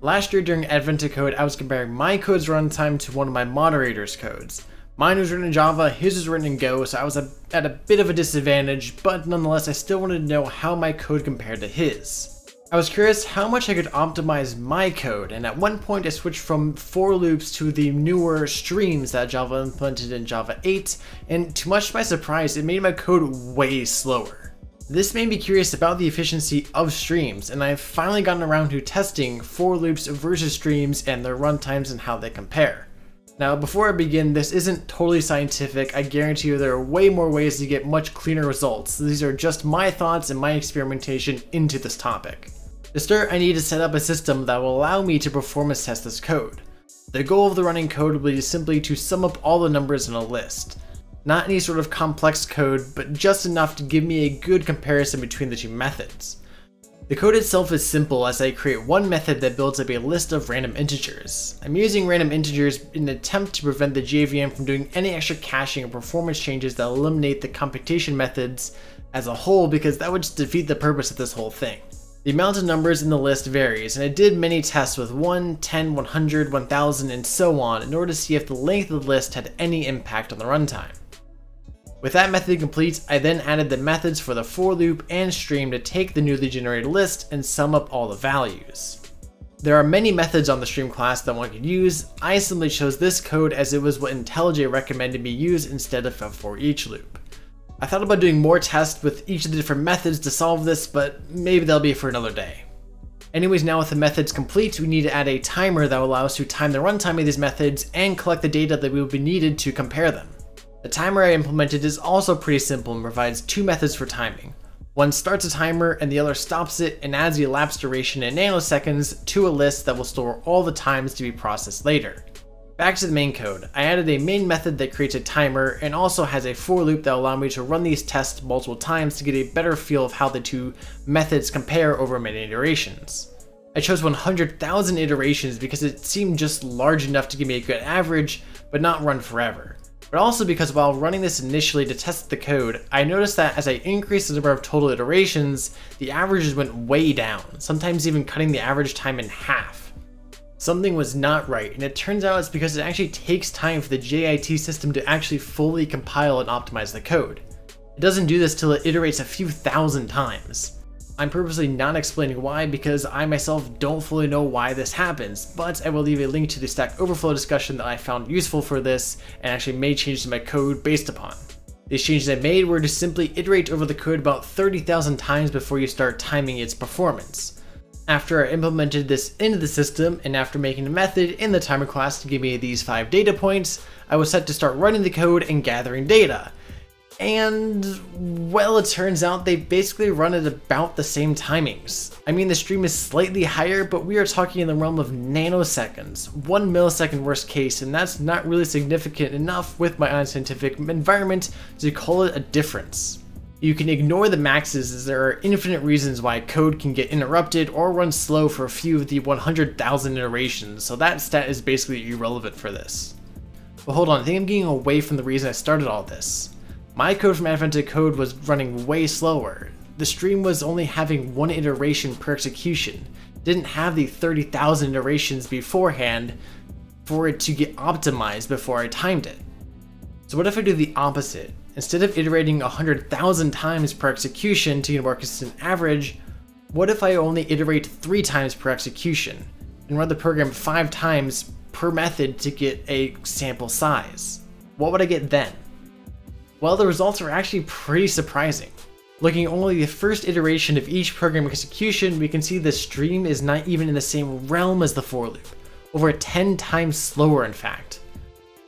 Last year during Advent of Code, I was comparing my code's runtime to one of my moderator's codes. Mine was written in Java, his was written in Go, so I was at a bit of a disadvantage, but nonetheless, I still wanted to know how my code compared to his. I was curious how much I could optimize my code, and at one point I switched from for loops to the newer streams that Java implemented in Java 8, and to much my surprise, it made my code way slower. This made me curious about the efficiency of streams, and I've finally gotten around to testing for loops versus streams and their runtimes and how they compare. Now, before I begin, this isn't totally scientific. I guarantee you there are way more ways to get much cleaner results. These are just my thoughts and my experimentation into this topic. To start, I need to set up a system that will allow me to performance test this code. The goal of the running code will be simply to sum up all the numbers in a list. Not any sort of complex code, but just enough to give me a good comparison between the two methods. The code itself is simple as I create one method that builds up a list of random integers. I'm using random integers in an attempt to prevent the JVM from doing any extra caching or performance changes that eliminate the computation methods as a whole, because that would just defeat the purpose of this whole thing. The amount of numbers in the list varies, and I did many tests with 1, 10, 100, 1000, and so on in order to see if the length of the list had any impact on the runtime. With that method complete, I then added the methods for the for loop and stream to take the newly generated list and sum up all the values. There are many methods on the stream class that one could use. I simply chose this code as it was what IntelliJ recommended me use instead of a for each loop. I thought about doing more tests with each of the different methods to solve this, but maybe that'll be for another day. Anyways, now with the methods complete, we need to add a timer that will allow us to time the runtime of these methods and collect the data that will be needed to compare them. The timer I implemented is also pretty simple and provides two methods for timing. One starts a timer and the other stops it and adds the elapsed duration in nanoseconds to a list that will store all the times to be processed later. Back to the main code, I added a main method that creates a timer and also has a for loop that will allow me to run these tests multiple times to get a better feel of how the two methods compare over many iterations. I chose 100,000 iterations because it seemed just large enough to give me a good average, but not run forever. But also because while running this initially to test the code, I noticed that as I increased the number of total iterations, the averages went way down, sometimes even cutting the average time in half. Something was not right, and it turns out it's because it actually takes time for the JIT system to actually fully compile and optimize the code. It doesn't do this till it iterates a few thousand times. I'm purposely not explaining why because I myself don't fully know why this happens, but I will leave a link to the Stack Overflow discussion that I found useful for this and actually made changes to my code based upon. These changes I made were to simply iterate over the code about 30,000 times before you start timing its performance. After I implemented this into the system and after making a method in the timer class to give me these 5 data points, I was set to start running the code and gathering data. And, well, it turns out they basically run at about the same timings. I mean, the stream is slightly higher, but we are talking in the realm of nanoseconds, 1 millisecond worst case, and that's not really significant enough with my unscientific environment to call it a difference. You can ignore the maxes as there are infinite reasons why code can get interrupted or run slow for a few of the 100,000 iterations, so that stat is basically irrelevant for this. But hold on, I think I'm getting away from the reason I started all this. My code from Advent of Code was running way slower. The stream was only having 1 iteration per execution. It didn't have the 30,000 iterations beforehand for it to get optimized before I timed it. So what if I do the opposite? Instead of iterating 100,000 times per execution to get a more consistent average, what if I only iterate 3 times per execution and run the program 5 times per method to get a sample size? What would I get then? Well, the results are actually pretty surprising. Looking at only the first iteration of each program execution, we can see the stream is not even in the same realm as the for loop, over 10 times slower in fact.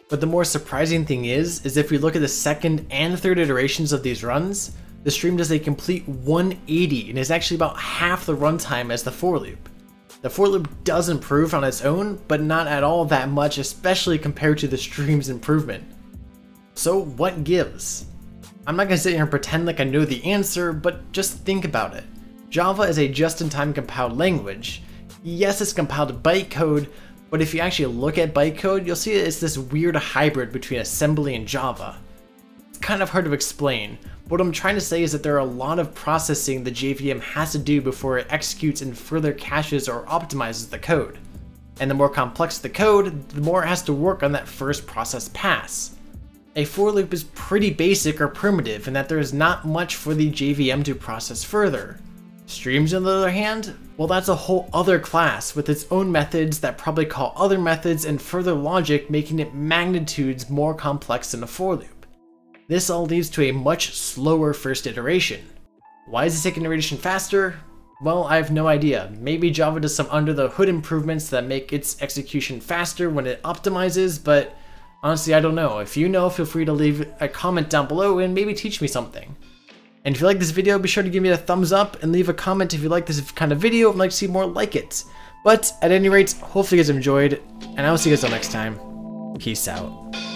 But the more surprising thing is if we look at the second and third iterations of these runs, the stream does a complete 180 and is actually about half the runtime as the for loop. The for loop does improve on its own, but not at all that much, especially compared to the stream's improvement. So what gives? I'm not going to sit here and pretend like I know the answer, but just think about it. Java is a just-in-time compiled language. Yes, it's compiled to bytecode, but if you actually look at bytecode, you'll see it's this weird hybrid between assembly and Java. kind of hard to explain. What I'm trying to say is that there are a lot of processing the JVM has to do before it executes and further caches or optimizes the code. And the more complex the code, the more it has to work on that first process pass. A for loop is pretty basic or primitive in that there is not much for the JVM to process further. Streams, on the other hand, well, that's a whole other class with its own methods that probably call other methods and further logic, making it magnitudes more complex than a for loop. This all leads to a much slower first iteration. Why is the second iteration faster? Well, I have no idea. Maybe Java does some under-the-hood improvements that make its execution faster when it optimizes, but honestly, I don't know. If you know, feel free to leave a comment down below and maybe teach me something. And if you like this video, be sure to give me a thumbs up and leave a comment if you like this kind of video and like to see more like it. But at any rate, hopefully you guys enjoyed, and I will see you guys all next time. Peace out.